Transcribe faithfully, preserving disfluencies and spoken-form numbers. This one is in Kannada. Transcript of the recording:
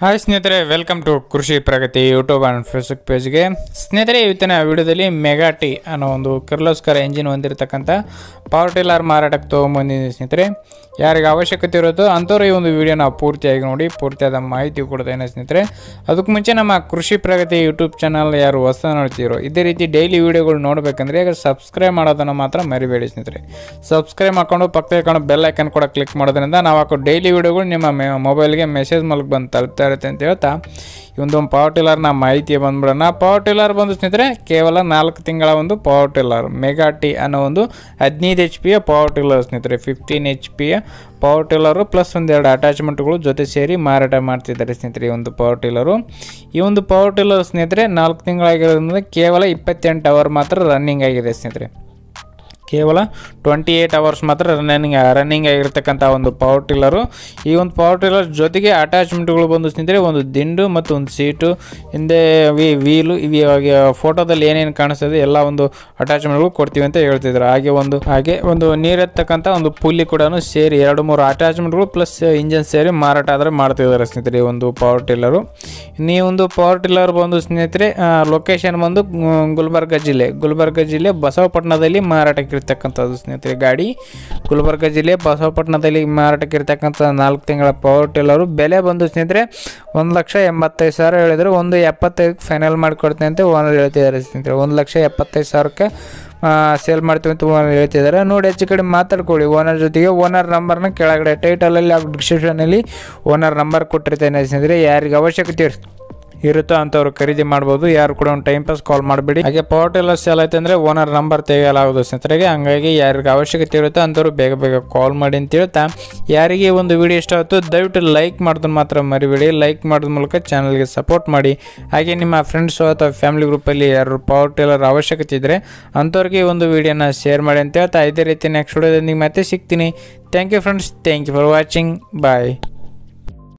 ಹಾಯ್ ಸ್ನೇಹಿತರೆ, welcome to Krishi Pragati YouTube and Facebook ಪೇಜ್ಗೆ. ಸ್ನೇಹಿತರೆ, ಇವತ್ತಿನ ವಿಡಿಯೋದಲ್ಲಿ ಮೆಗಾ ಟಿ ಅನ್ನೋ ಒಂದು ಕಿರ್ಲೋಸ್ಕರ್ ಎಂಜಿನ್ ಹೊಂದಿರತಕ್ಕಂಥ ಪವರ್ ಟಿಲ್ಲರ್ ಮಾರಾಟಕ್ಕೆ ತೊಗೊಂಬಂದಿದ್ದೀನಿ. ಸ್ನೇಹಿತರೆ, ಯಾರಿಗೆ ಅವಶ್ಯಕತೆ ಇರೋದು ಅಂಥವ್ರು ಈ ಒಂದು ವಿಡಿಯೋನ ಪೂರ್ತಿಯಾಗಿ ನೋಡಿ, ಪೂರ್ತಿಯಾದ ಮಾಹಿತಿ ಕೊಡ್ತೇನೆ. ಸ್ನೇಹಿತರೆ, ಅದಕ್ಕೆ ಮುಂಚೆ ನಮ್ಮ ಕೃಷಿ ಪ್ರಗತಿ ಯೂಟ್ಯೂಬ್ ಚಾನಲ್ ಯಾರು ಹೊಸ ನೋಡ್ತಿರೋ ಇದೇ ರೀತಿ ಡೈಲಿ ವೀಡಿಯೋಗಳು ನೋಡಬೇಕಂದ್ರೆ ಈಗ ಸಬ್ಸ್ಕ್ರೈಬ್ ಮಾಡೋದನ್ನು ಮಾತ್ರ ಮರಿಬೇಡಿ. ಸ್ನೇಹಿತರೆ, ಸಬ್ಸ್ಕ್ರೈಬ್ ಹಾಕೊಂಡು ಪಕ್ಕದಲ್ಲಿ ಕಾಣೋ ಬೆಲ್ ಐಕನ್ ಕೂಡ ಕ್ಲಿಕ್ ಮಾಡೋದ್ರಿಂದ ನಾವು ಹಾಕೋ ಡೈಲಿ ವೀಡಿಯೋಗಳು ನಿಮ್ಮ ಮೊಬೈಲ್ಗೆ ಮೆಸೇಜ್ ಮೂಲಕ ಬಂದು ತಲುಪ್ತಾರೆ ಅಂತ ಹೇಳ್ತಾ ಈ ಒಂದು ಪವರ್ ಟಿಲ್ಲರ್ನ ಮಾಹಿತಿ ಬಂದ್ಬಿಡೋಣ. ಪವರ್ ಟಿಲ್ಲರ್ ಬಂದು ಸ್ನೇಹಿತರೆ ಕೇವಲ ನಾಲ್ಕು ತಿಂಗಳ ಒಂದು ಪವರ್ ಟಿಲ್ಲರ್ ಮೆಗಾ ಟಿ ಅನ್ನೋ ಒಂದು ಹದಿನೈದು ಎಚ್ ಪಿಯ ಪವರ್ ಟಿಲ್ಲರ್. ಸ್ನೇಹಿತರೆ, ಫಿಫ್ಟೀನ್ ಎಚ್ ಪಿಯ ಪವರ್ ಟಿಲ್ಲರು ಪ್ಲಸ್ ಒಂದೆರಡು ಅಟ್ಯಾಚ್ಮೆಂಟ್ಗಳು ಜೊತೆ ಸೇರಿ ಮಾರಾಟ ಮಾಡ್ತಿದ್ದಾರೆ. ಸ್ನೇಹಿತರೆ, ಈ ಒಂದು ಪವರ್ ಟಿಲ್ಲರು ಈ ಒಂದು ಪವರ್ ಟಿಲ್ಲರ್ ಸ್ನೇಹಿತರೆ ನಾಲ್ಕು ತಿಂಗಳಾಗಿರೋದ್ರಿಂದ ಕೇವಲ ಇಪ್ಪತ್ತೆಂಟು ಅವರ್ ಮಾತ್ರ ರನ್ನಿಂಗ್ ಆಗಿದೆ. ಸ್ನೇಹಿತರೆ, ಕೇವಲ ಟ್ವೆಂಟಿ ಏಟ್ ಅವರ್ಸ್ ಮಾತ್ರ ರನ್ನಿಂಗ್ ರನ್ನಿಂಗ್ ಆಗಿರ್ತಕ್ಕಂಥ ಒಂದು ಪವರ್ ಟಿಲ್ಲರು. ಈ ಒಂದು ಪವರ್ ಟಿಲ್ಲರ್ ಜೊತೆಗೆ ಅಟ್ಯಾಚ್ಮೆಂಟ್ಗಳು ಬಂದು ಸ್ನೇಹಿತರೆ ಒಂದು ದಿಂಡು ಮತ್ತು ಒಂದು ಸೀಟು, ಹಿಂದೆ ವಿ ವೀಲು ಇವಾಗ ಫೋಟೋದಲ್ಲಿ ಏನೇನು ಕಾಣಿಸ್ತದೆ ಎಲ್ಲ ಒಂದು ಅಟ್ಯಾಚ್ಮೆಂಟ್ಗಳು ಕೊಡ್ತೀವಿ ಅಂತ ಹೇಳ್ತಿದ್ರು. ಹಾಗೆ ಒಂದು ಹಾಗೆ ಒಂದು ನೀರಿರ್ತಕ್ಕಂಥ ಒಂದು ಪುಲ್ಲಿ ಕೂಡ ಸೇರಿ ಎರಡು ಮೂರು ಅಟ್ಯಾಚ್ಮೆಂಟ್ಗಳು ಪ್ಲಸ್ ಇಂಜನ್ ಸೇರಿ ಮಾರಾಟ ಆದರೆ ಮಾಡ್ತಿದ್ದಾರೆ. ಸ್ನೇಹಿತರೆ, ಈ ಒಂದು ಪವರ್ ಟಿಲ್ಲರು ಈ ಒಂದು ಪವರ್ ಟಿಲ್ಲರ್ ಬಂದು ಸ್ನೇಹಿತರೆ ಲೊಕೇಶನ್ ಬಂದು ಗುಲ್ಬರ್ಗ ಜಿಲ್ಲೆ ಗುಲ್ಬರ್ಗ ಜಿಲ್ಲೆ ಬಸವಪಟ್ಟಣದಲ್ಲಿ ಮಾರಾಟಕ್ಕೆ ಇರ್ತಕ್ಕಂಥದ್ದು. ಸ್ನೇಹಿತರೆ, ಗಾಡಿ ಗುಲ್ಬರ್ಗ ಜಿಲ್ಲೆ ಬಸವಪಟ್ಟಣದಲ್ಲಿ ಮಾರಾಟಕ್ಕೆ ಇರ್ತಕ್ಕಂಥ ನಾಲ್ಕು ತಿಂಗಳ ಪವರ್ ಟಿಲ್ಲರು. ಬೆಲೆ ಬಂದು ಸ್ನೇಹಿತರೆ ಒಂದು ಲಕ್ಷ ಎಂಬತ್ತೈದು ಸಾವಿರ ಹೇಳಿದ್ರು, ಒಂದು ಎಪ್ಪತ್ತೈದಕ್ಕೆ ಫೈನಲ್ ಮಾಡಿಕೊಡ್ತೀನಿ ಅಂತ ಓನರ್ ಹೇಳ್ತಿದ್ದಾರೆ. ಸ್ನೇಹಿತರೆ, ಒಂದು ಲಕ್ಷ ಎಪ್ಪತ್ತೈದು ಸಾವಿರಕ್ಕೆ ಸೇಲ್ ಮಾಡ್ತೀವಿ ಅಂತ ಓನರ್ ಹೇಳ್ತಿದ್ದಾರೆ. ನೋಡಿ, ಹೆಚ್ಚು ಕಡೆ ಮಾತಾಡ್ಕೊಳ್ಳಿ ಓನರ್ ಜೊತೆಗೆ. ಓನರ್ ನಂಬರ್ನ ಕೆಳಗಡೆ ಟೈಟಲಲ್ಲಿ ಹಾಗೂ ಡಿಸ್ಕ್ರಿಪ್ಷನಲ್ಲಿ ಓನರ್ ನಂಬರ್ ಕೊಟ್ಟಿರ್ತೇನೆ. ಸ್ನೇಹಿತರೆ, ಯಾರಿಗೆ ಅವಶ್ಯಕತೆ ಇರುತ್ತೋ ಅಂಥವ್ರು ಖರೀದಿ ಮಾಡ್ಬೋದು. ಯಾರು ಕೂಡ ಒಂದು ಟೈಮ್ ಪಾಸ್ ಕಾಲ್ ಮಾಡಬೇಡಿ. ಹಾಗೆ ಪವರ್ ಟಿಲ್ಲರ್ ಸೇಲ್ ಆಯ್ತು ಅಂದರೆ ಓನರ್ ನಂಬರ್ ತೆಗೆಯಲಾಗೋದು ಸ್ನೇಹಿತರಿಗೆ. ಹಂಗಾಗಿ ಯಾರಿಗೆ ಅವಶ್ಯಕತೆ ಇರುತ್ತೋ ಅಂಥವ್ರು ಬೇಗ ಬೇಗ ಕಾಲ್ ಮಾಡಿ ಅಂತ ಹೇಳ್ತಾ, ಯಾರಿಗೆ ಒಂದು ವಿಡಿಯೋ ಇಷ್ಟ ಆಯಿತು ದಯವಿಟ್ಟು ಲೈಕ್ ಮಾಡೋದನ್ನು ಮಾತ್ರ ಮರಿಬೇಡಿ. ಲೈಕ್ ಮಾಡೋದ್ರ ಮೂಲಕ ಚಾನಲ್ಗೆ ಸಪೋರ್ಟ್ ಮಾಡಿ. ಹಾಗೆ ನಿಮ್ಮ ಫ್ರೆಂಡ್ಸು ಅಥವಾ ಫ್ಯಾಮಿಲಿ ಗ್ರೂಪಲ್ಲಿ ಯಾರು ಪವರ್ ಟಿಲ್ಲರ್ ಅವಶ್ಯಕತೆ ಇದ್ದರೆ ಅಂಥವ್ರಿಗೆ ಈ ಒಂದು ವಿಡಿಯೋನ ಶೇರ್ ಮಾಡಿ ಅಂತ ಹೇಳ್ತಾ, ಇದೇ ರೀತಿ ನೆಕ್ಸ್ಟ್ ವಿಡಿಯೋದೊಂದಿಗೆ ಮತ್ತೆ ಸಿಗ್ತೀನಿ. Thank you friends, thank you for watching, bye.